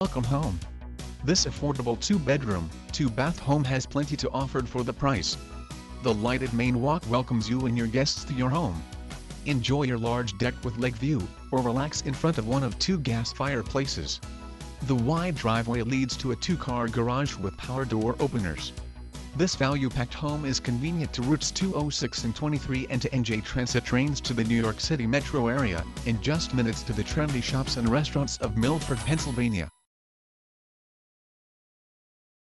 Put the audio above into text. Welcome home. This affordable two-bedroom, two-bath home has plenty to offer for the price. The lighted main walk welcomes you and your guests to your home. Enjoy your large deck with lake view, or relax in front of one of two gas fireplaces. The wide driveway leads to a two-car garage with power door openers. This value-packed home is convenient to Routes 206 and 23 and to NJ Transit trains to the New York City metro area, and just minutes to the trendy shops and restaurants of Milford, Pennsylvania.